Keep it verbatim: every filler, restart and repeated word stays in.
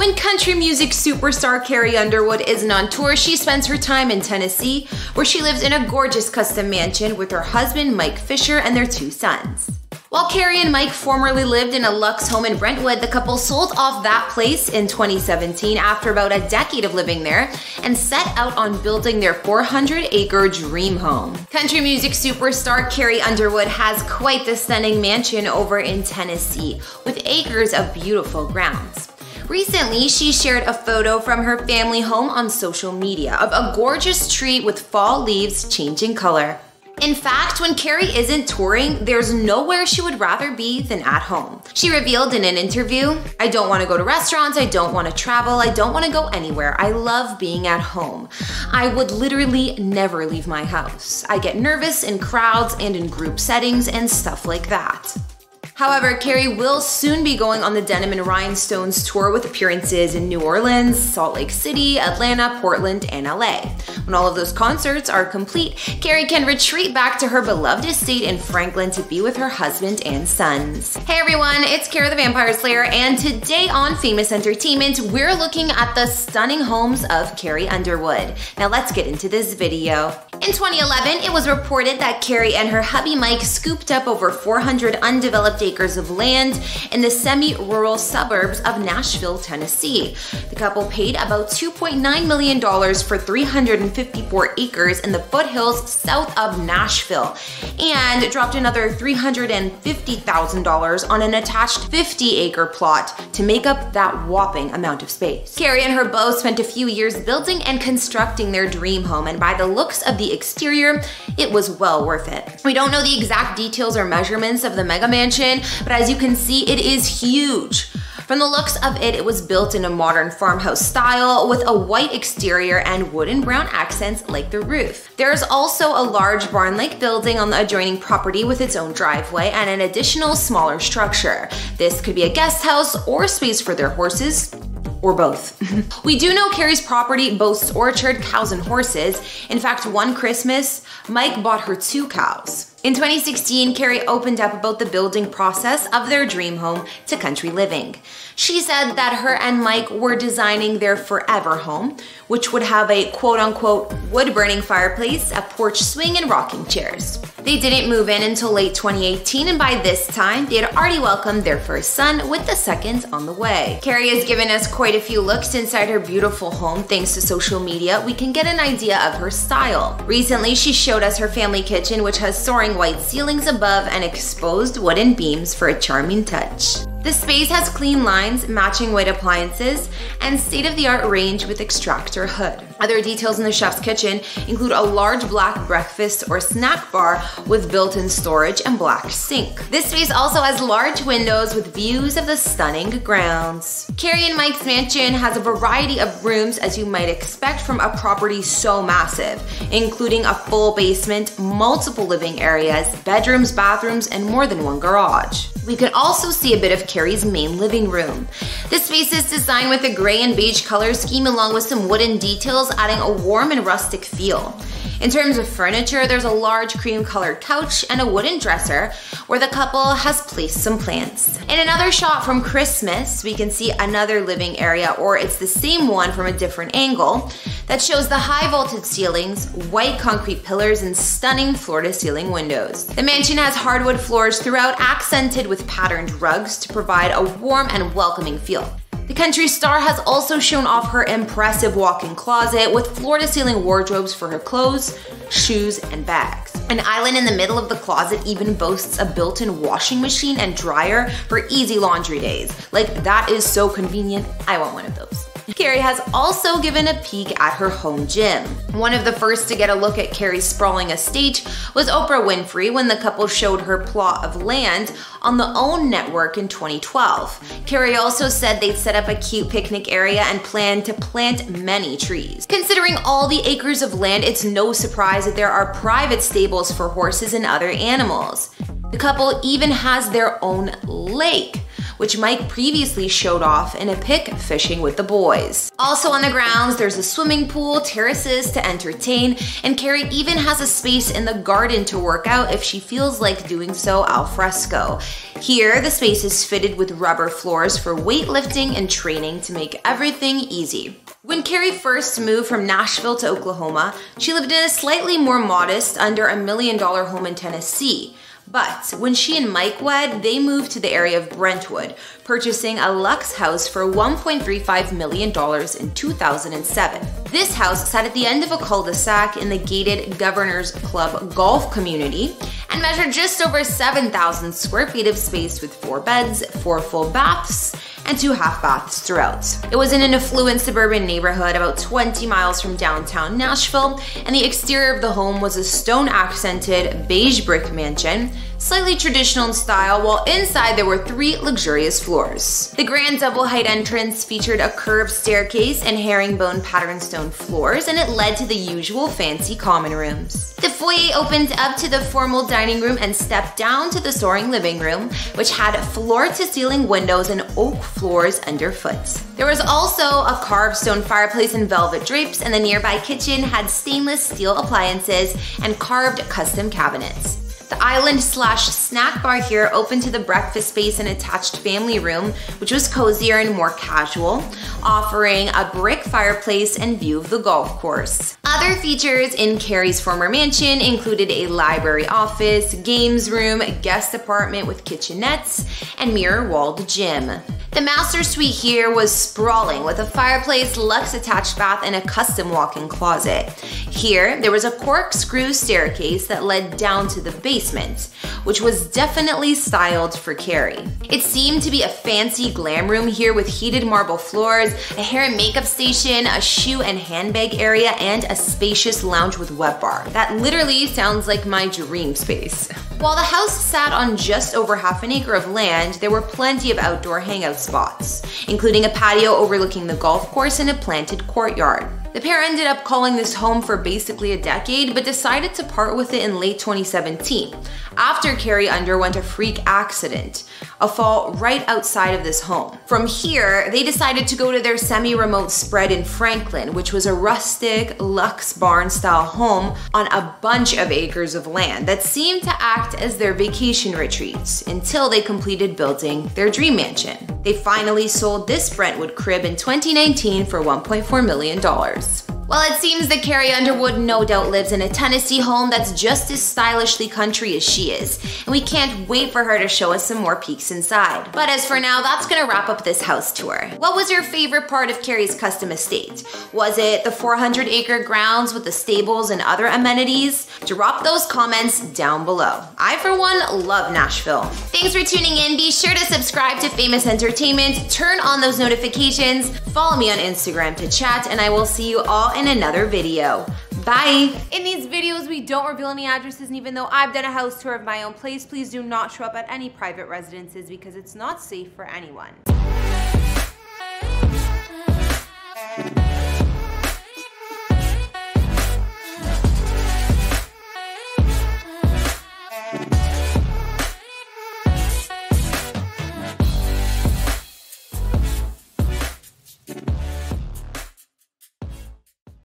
When country music superstar Carrie Underwood isn't on tour, she spends her time in Tennessee, where she lives in a gorgeous custom mansion with her husband Mike Fisher and their two sons. While Carrie and Mike formerly lived in a luxe home in Brentwood, the couple sold off that place in twenty seventeen after about a decade of living there and set out on building their four hundred acre dream home. Country music superstar Carrie Underwood has quite the stunning mansion over in Tennessee, with acres of beautiful grounds. Recently, she shared a photo from her family home on social media of a gorgeous tree with fall leaves changing color. In fact, when Carrie isn't touring, there's nowhere she would rather be than at home. She revealed in an interview, "I don't want to go to restaurants, I don't want to travel, I don't want to go anywhere. I love being at home. I would literally never leave my house. I get nervous in crowds and in group settings and stuff like that." However, Carrie will soon be going on the Denim and Rhinestones tour with appearances in New Orleans, Salt Lake City, Atlanta, Portland, and L A. When all of those concerts are complete, Carrie can retreat back to her beloved estate in Franklin to be with her husband and sons. Hey everyone, it's Kara the Vampire Slayer, and today on Famous Entertainment, we're looking at the stunning homes of Carrie Underwood. Now let's get into this video. In twenty eleven, it was reported that Carrie and her hubby Mike scooped up over four hundred undeveloped acres of land in the semi-rural suburbs of Nashville, Tennessee. The couple paid about two point nine million dollars for three hundred fifty-four acres in the foothills south of Nashville and dropped another three hundred fifty thousand dollars on an attached fifty acre plot to make up that whopping amount of space. Carrie and her beau spent a few years building and constructing their dream home, and by the looks of the exterior, it was well worth it. We don't know the exact details or measurements of the mega mansion, but as you can see, it is huge. From the looks of it, it was built in a modern farmhouse style with a white exterior and wood and brown accents like the roof. There is also a large barn-like building on the adjoining property with its own driveway and an additional smaller structure. This could be a guest house or space for their horses, or both. We do know Carrie's property boasts orchard, cows, and horses. In fact, one Christmas, Mike bought her two cows. In twenty sixteen, Carrie opened up about the building process of their dream home to Country Living. She said that her and Mike were designing their forever home, which would have a quote-unquote wood-burning fireplace, a porch swing, and rocking chairs. They didn't move in until late twenty eighteen, and by this time, they had already welcomed their first son, with the second on the way. Carrie has given us quite a few looks inside her beautiful home. Thanks to social media, we can get an idea of her style. Recently, she showed us her family kitchen, which has soaring white ceilings above and exposed wooden beams for a charming touch. The space has clean lines, matching white appliances, and state-of-the-art range with extractor hood. Other details in the chef's kitchen include a large black breakfast or snack bar with built-in storage and black sink. This space also has large windows with views of the stunning grounds. Carrie and Mike's mansion has a variety of rooms, as you might expect from a property so massive, including a full basement, multiple living areas, bedrooms, bathrooms, and more than one garage. We could also see a bit of Carrie's main living room. This space is designed with a gray and beige color scheme along with some wooden details, adding a warm and rustic feel. In terms of furniture, there's a large cream-colored couch and a wooden dresser where the couple has placed some plants. In another shot from Christmas, we can see another living area, or it's the same one from a different angle, that shows the high-vaulted ceilings, white concrete pillars, and stunning floor-to-ceiling windows. The mansion has hardwood floors throughout, accented with patterned rugs to provide a warm and welcoming feel. The country star has also shown off her impressive walk-in closet with floor-to-ceiling wardrobes for her clothes, shoes, and bags. An island in the middle of the closet even boasts a built-in washing machine and dryer for easy laundry days. Like, that is so convenient, I want one of those. Carrie has also given a peek at her home gym. One of the first to get a look at Carrie's sprawling estate was Oprah Winfrey when the couple showed her plot of land on the OWN network in twenty twelve. Carrie also said they'd set up a cute picnic area and planned to plant many trees. Considering all the acres of land, it's no surprise that there are private stables for horses and other animals. The couple even has their own lake, which Mike previously showed off in a pic fishing with the boys. Also on the grounds, there's a swimming pool, terraces to entertain, and Carrie even has a space in the garden to work out if she feels like doing so al fresco. Here, the space is fitted with rubber floors for weightlifting and training to make everything easy. When Carrie first moved from Nashville to Oklahoma, she lived in a slightly more modest, under a million dollar home in Tennessee. But when she and Mike wed, they moved to the area of Brentwood, purchasing a luxe house for one point three five million dollars in two thousand seven. This house sat at the end of a cul-de-sac in the gated Governor's Club golf community and measured just over seven thousand square feet of space with four beds, four full baths, and two half baths throughout. It was in an affluent suburban neighborhood about twenty miles from downtown Nashville, and the exterior of the home was a stone-accented beige brick mansion, slightly traditional in style, while inside there were three luxurious floors. The grand double-height entrance featured a curved staircase and herringbone patterned stone floors, and it led to the usual fancy common rooms. The foyer opened up to the formal dining room and stepped down to the soaring living room, which had floor-to-ceiling windows and oak floors underfoot. There was also a carved stone fireplace and velvet drapes, and the nearby kitchen had stainless steel appliances and carved custom cabinets. The island slash snack bar here opened to the breakfast space and attached family room, which was cozier and more casual, offering a brick fireplace and view of the golf course. Other features in Carrie's former mansion included a library office, games room, guest apartment with kitchenettes, and mirror-walled gym. The master suite here was sprawling with a fireplace, luxe attached bath, and a custom walk-in closet. Here, there was a corkscrew staircase that led down to the basement, which was definitely styled for Carrie. It seemed to be a fancy glam room here with heated marble floors, a hair and makeup station, a shoe and handbag area, and a spacious lounge with wet bar. That literally sounds like my dream space. While the house sat on just over half an acre of land, there were plenty of outdoor hangout spots, including a patio overlooking the golf course and a planted courtyard. The pair ended up calling this home for basically a decade, but decided to part with it in late twenty seventeen, after Carrie underwent a freak accident, a fall right outside of this home. From here, they decided to go to their semi-remote spread in Franklin, which was a rustic, luxe barn-style home on a bunch of acres of land that seemed to act as their vacation retreat, until they completed building their dream mansion. They finally sold this Brentwood crib in twenty nineteen for one point four million dollars. Well, it seems that Carrie Underwood no doubt lives in a Tennessee home that's just as stylishly country as she is, and we can't wait for her to show us some more peeks inside. But as for now, that's gonna wrap up this house tour. What was your favorite part of Carrie's custom estate? Was it the four hundred acre grounds with the stables and other amenities? Drop those comments down below. I, for one, love Nashville. Thanks for tuning in. Be sure to subscribe to Famous Entertainment, turn on those notifications, follow me on Instagram to chat, and I will see you all in in another video. Bye. In these videos, we don't reveal any addresses, and even though I've done a house tour of my own place, please do not show up at any private residences because it's not safe for anyone.